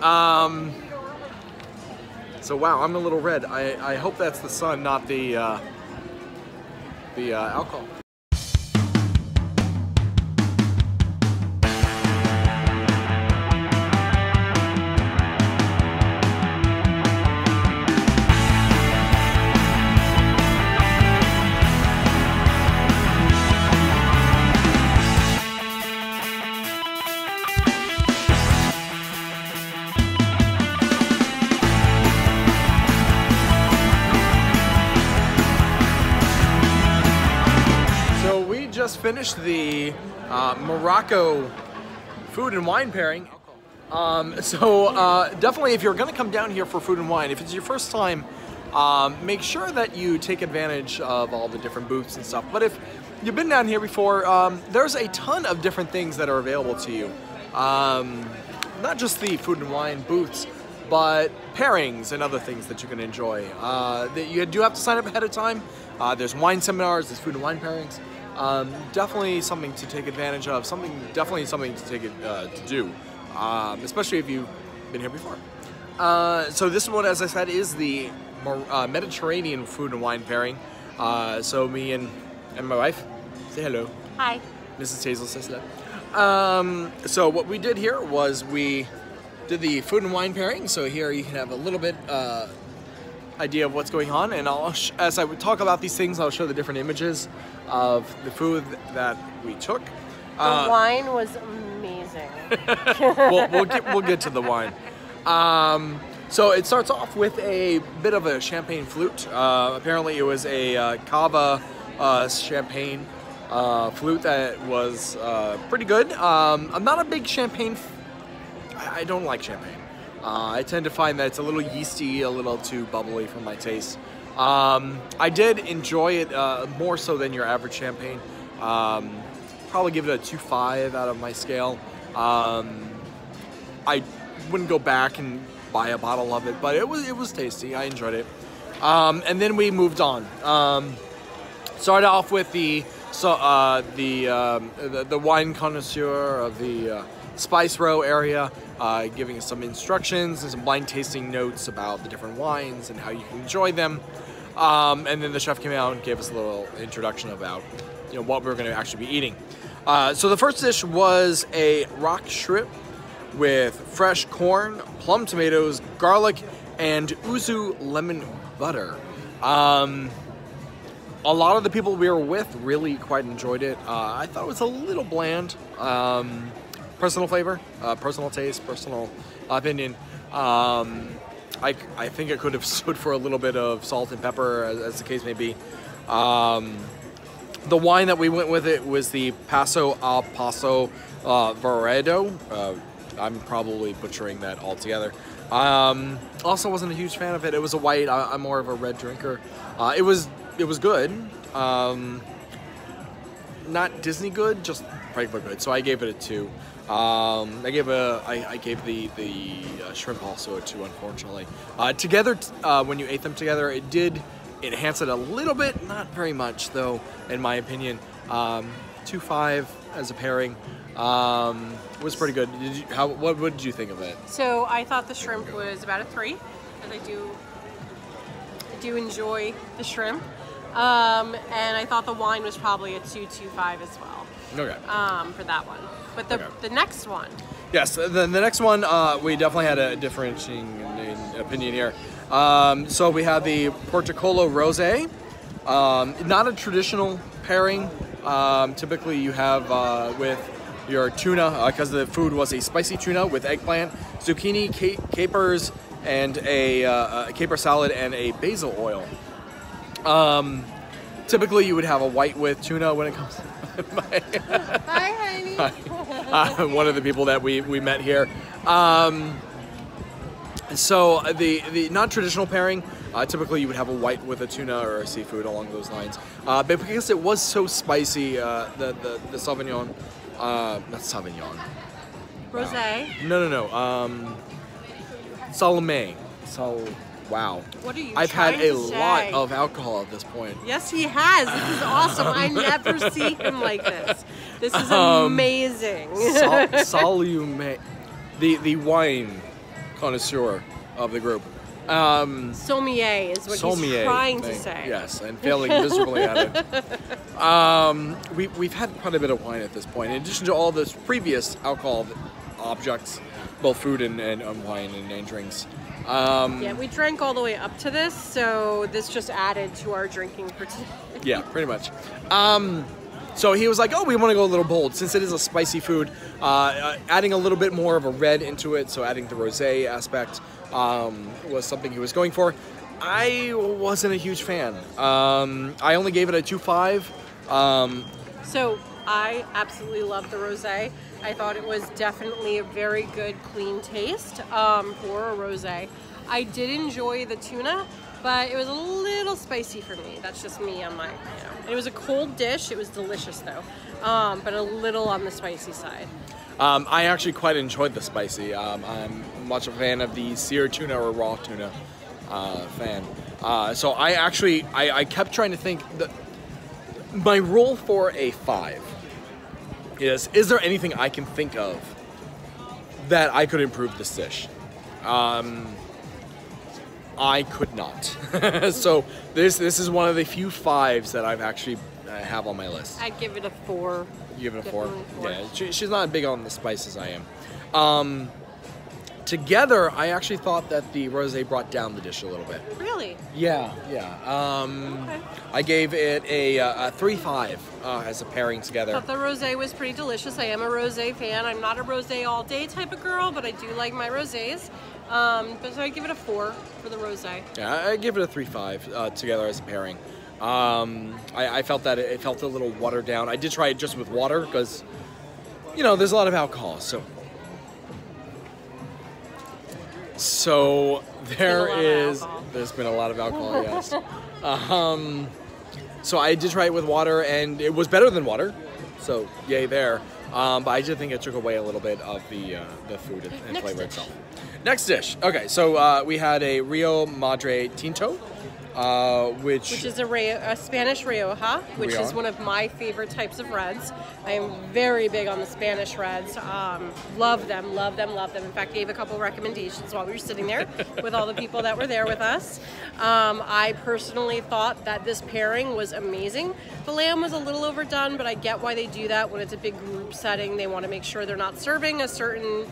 So wow, I'm a little red. I hope that's the sun, not the alcohol. Finished the Morocco food and wine pairing. Definitely if you're gonna come down here for food and wine, if it's your first time, make sure that you take advantage of all the different booths and stuff. But if you've been down here before, there's a ton of different things that are available to you. Not just the food and wine booths, but pairings and other things that you can enjoy. That you do have to sign up ahead of time. There's wine seminars, there's food and wine pairings. Definitely something to take advantage of, definitely something to take it to do, especially if you've been here before. So this one, as I said, is the Mediterranean food and wine pairing. So me and my wife, say hello. Hi. Mrs. Tasel says hello. So what we did here was we did the food and wine pairing. So here you can have a little bit idea of what's going on, and as I would talk about these things, I'll show the different images of the food that we took. The wine was amazing. we'll get to the wine. So it starts off with a bit of a champagne flute. Apparently it was a cava champagne flute that was pretty good. I'm not a big champagne, I don't like champagne. I tend to find that it's a little yeasty, a little too bubbly for my taste. I did enjoy it more so than your average champagne. Probably give it a 2.5 out of my scale. I wouldn't go back and buy a bottle of it, but it was tasty. I enjoyed it. And then we moved on. Started off with the wine connoisseur of the Spice Row area, giving us some instructions and some blind tasting notes about the different wines and how you can enjoy them. And then the chef came out and gave us a little introduction about, you know, what we were going to actually be eating. So the first dish was a rock shrimp with fresh corn, plum tomatoes, garlic, and ouzu lemon butter. A lot of the people we were with really quite enjoyed it. I thought it was a little bland. Personal flavor, personal taste, personal opinion. I think it could have stood for a little bit of salt and pepper, as the case may be. The wine that we went with it was the Paso a Paso Veredo. I'm probably butchering that altogether. Also wasn't a huge fan of it. It was a white. I'm more of a red drinker. It was good. Not Disney good, just regular good. So I gave it a 2. I gave the shrimp also a 2, unfortunately. Together, when you ate them together, it did enhance it a little bit, not very much though, in my opinion. 2.5 as a pairing, was pretty good. What did you think of it? So I thought the shrimp was about a 3, because I do enjoy the shrimp, and I thought the wine was probably a 2.25 as well. Okay. For that one. But the next one. Yes, the next one, we definitely had a differentiating opinion here. So we had the Portocolo Rosé. Not a traditional pairing. Typically you have with your tuna, because the food was a spicy tuna with eggplant, zucchini, capers, and a caper salad and a basil oil. Typically you would have a white with tuna when it comes to Hi, honey. One of the people that we met here. So the non-traditional pairing, typically you would have a white with a tuna or a seafood along those lines. But because it was so spicy, the Sauvignon, not Sauvignon. Rosé. No. Salome. Wow. What are you I've had a lot of alcohol at this point. Yes, he has. This is awesome. I never see him like this. This is amazing. Salome, the wine connoisseur of the group. Sommelier is what he's trying to say. Yes, and failing miserably at it. We've had quite a bit of wine at this point. In addition to all those previous alcohol objects, both food and wine and drinks. Yeah, we drank all the way up to this, so this just added to our drinking for today. Yeah, pretty much. So he was like, oh, we want to go a little bold. Since it is a spicy food, adding a little bit more of a red into it, so adding the rosé aspect was something he was going for. I wasn't a huge fan. I only gave it a 2.5. So I absolutely loved the rosé. I thought it was definitely a very good, clean taste for a rosé. I did enjoy the tuna, but it was a little spicy for me. That's just me. I'm like, you know. It was a cold dish. It was delicious though, but a little on the spicy side. I actually quite enjoyed the spicy. I'm much a fan of the seared tuna or raw tuna fan. So I actually, I kept trying to think that my rule for a 5 is there anything I can think of that I could improve this dish? I could not. So this is one of the few 5s that I've actually have on my list. I'd give it a 4. You give it a 4? Yeah, she's not as big on the spices I am. Together, I actually thought that the rosé brought down the dish a little bit. Really? Yeah, yeah. Okay. I gave it a 3.5 as a pairing together. I thought the rosé was pretty delicious. I am a rosé fan. I'm not a rosé all day type of girl, but I do like my rosés. But so I give it a 4 for the rosé. Yeah, I give it a 3.5 together as a pairing. I felt that it felt a little watered down. I did try it just with water because, you know, there's a lot of alcohol. So there's been a lot of alcohol, yes. So I did try it with water, and it was better than water. So yay there. But I did think it took away a little bit of the food and flavor itself. Next dish. Okay, so we had a Rio Madre Tinto, which is a Spanish Rioja, which is one of my favorite types of reds. I am very big on the Spanish reds. Love them, love them, love them. In fact, gave a couple recommendations while we were sitting there with all the people that were there with us. I personally thought that this pairing was amazing. The lamb was a little overdone, but I get why they do that when it's a big group setting. They want to make sure they're not serving a certain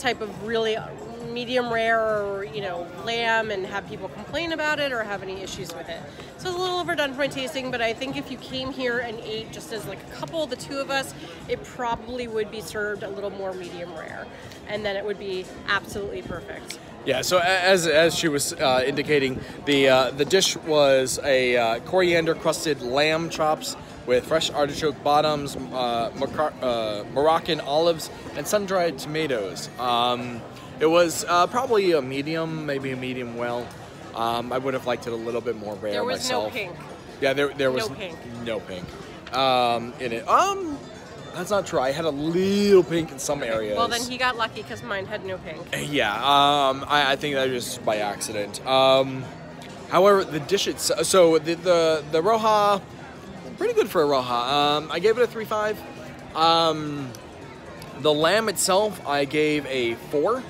type of really medium rare or, you know, lamb and have people complain about it or have any issues with it. So it's a little overdone for my tasting, but I think if you came here and ate just as like a couple, the two of us, it probably would be served a little more medium rare, and then it would be absolutely perfect. Yeah, so as she was indicating, the dish was a coriander crusted lamb chops with fresh artichoke bottoms, Moroccan olives, and sun-dried tomatoes. It was probably a medium, maybe a medium well. I would have liked it a little bit more rare myself. There was no pink. Yeah, there was no pink. No pink in it. That's not true. I had a little pink in some areas. Well, then he got lucky because mine had no pink. Yeah, I think that was just by accident. However, the dish itself, so the Rioja, pretty good for a Rioja. I gave it a 3.5. The lamb itself, I gave a 4.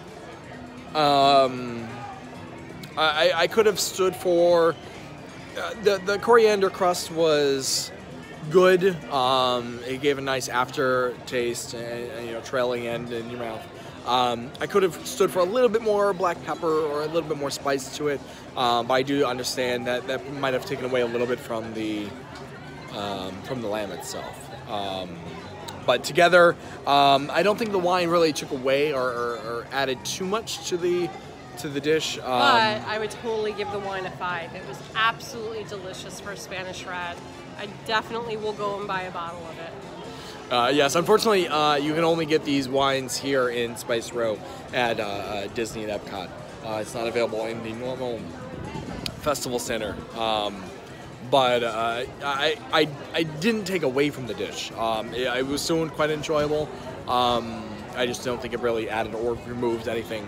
I could have stood for the coriander crust was good. It gave a nice aftertaste and you know, trailing end in your mouth. I could have stood for a little bit more black pepper or a little bit more spice to it, but I do understand that might have taken away a little bit from the lamb itself. But together, I don't think the wine really took away or added too much to the dish. But I would totally give the wine a 5. It was absolutely delicious for a Spanish red. I definitely will go and buy a bottle of it. Yes, unfortunately, you can only get these wines here in Spice Row at Disney and Epcot. It's not available in the normal festival center. But I didn't take away from the dish. It was still quite enjoyable. I just don't think it really added or removed anything.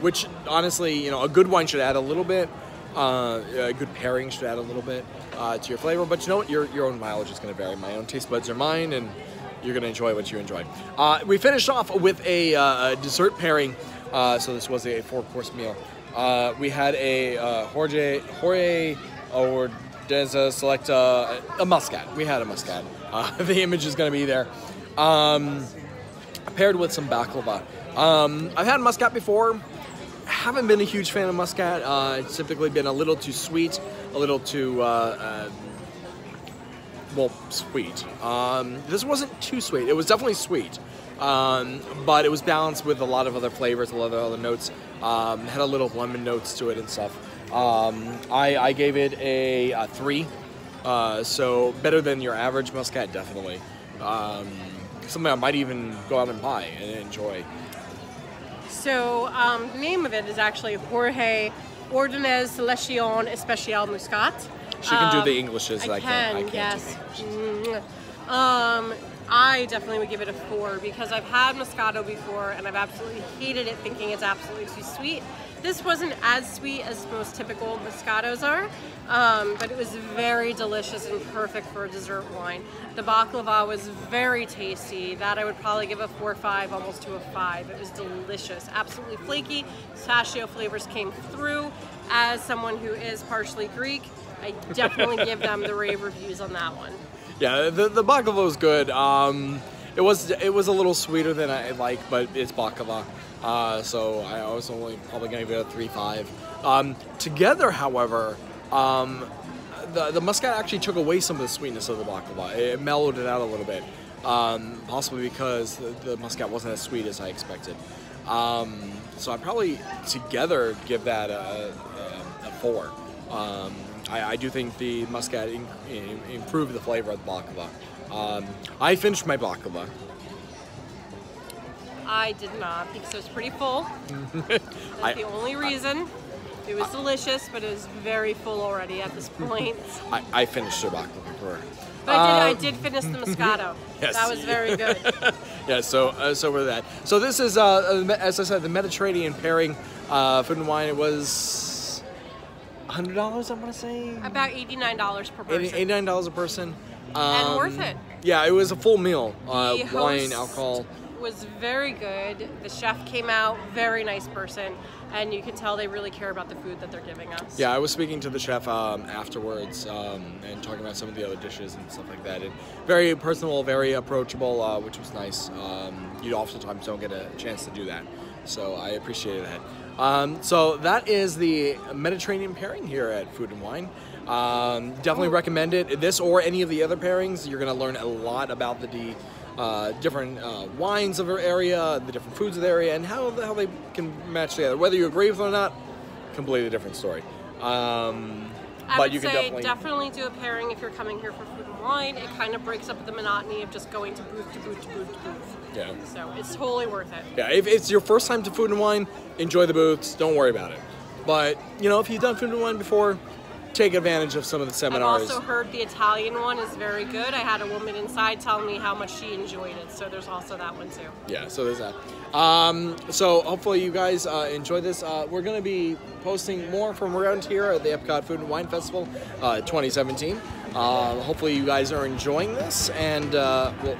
Which, honestly, you know, a good wine should add a little bit. A good pairing should add a little bit to your flavor. But you know what? Your own mileage is going to vary. My own taste buds are mine, and you're going to enjoy what you enjoy. We finished off with a dessert pairing, So this was a four-course meal. We had a Jorge Ordonez Selección a muscat. We had a muscat. The image is going to be there. Paired with some baklava. I've had muscat before. Haven't been a huge fan of muscat. It's typically been a little too sweet, a little too, well, sweet. This wasn't too sweet. It was definitely sweet, but it was balanced with a lot of other flavors, a lot of other notes. Had a little lemon notes to it and stuff. I gave it a 3, so better than your average muscat, definitely. Something I might even go out and buy and enjoy. So the name of it is actually Jorge Ordonez Selección Especial Muscat. She can do the Englishes. I can, yes. I definitely would give it a 4 because I've had Moscato before and I've absolutely hated it, thinking it's absolutely too sweet. This wasn't as sweet as most typical Moscatos are, but it was very delicious and perfect for a dessert wine. The baklava was very tasty. That I would probably give a 4 or 5, almost to a 5. It was delicious, absolutely flaky. Pistachio flavors came through. As someone who is partially Greek, I definitely give them the rave reviews on that one. Yeah, the baklava was good. It was a little sweeter than I like, but it's baklava. So I was only probably going to give it a 3.5. Together, however, the muscat actually took away some of the sweetness of the baklava. It mellowed it out a little bit, possibly because the muscat wasn't as sweet as I expected. So I probably together give that a 4. I do think the muscat improved the flavor of the baklava. I finished my baklava. I did not because it was pretty full. That's the only reason. It was delicious, but it was very full already at this point. I finished the baklava for her. But I did finish the Moscato. Yes. That was very good. Yeah, so we're that. So this is, as I said, the Mediterranean pairing, food and wine. It was $100, I want to say. About $89 per person. $89 a person. And worth it. Yeah, it was a full meal. The wine, alcohol. Was very good. The chef came out, very nice person, and you can tell they really care about the food that they're giving us. Yeah, I was speaking to the chef afterwards and talking about some of the other dishes and stuff like that. And very personal, very approachable, which was nice. You oftentimes don't get a chance to do that, so I appreciated that. So that is the Mediterranean pairing here at Food and Wine. Definitely recommend it. This or any of the other pairings, you're going to learn a lot about the different wines of our area, the different foods of the area, and how they can match together. Whether you agree with them or not, completely different story. I would say definitely do a pairing if you're coming here for food and wine. It kind of breaks up the monotony of just going to booth to booth to booth to booth. Yeah. So it's totally worth it. Yeah, if it's your first time to food and wine, enjoy the booths. Don't worry about it. But, you know, if you've done food and wine before, take advantage of some of the seminars. I've also heard the Italian one is very good. I had a woman inside telling me how much she enjoyed it. So there's also that one too. Yeah, so there's that. So hopefully you guys enjoy this. We're going to be posting more from around here at the Epcot Food and Wine Festival 2017. Hopefully you guys are enjoying this, and we'll...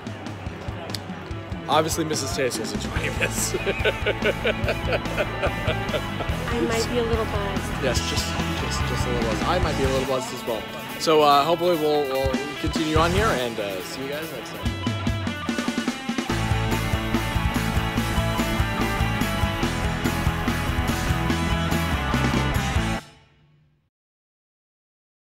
Obviously, Mrs. Tasel is enjoying this. I might be a little buzzed. Yes, just a little buzzed. I might be a little buzzed as well. So hopefully we'll continue on here and see you guys next time.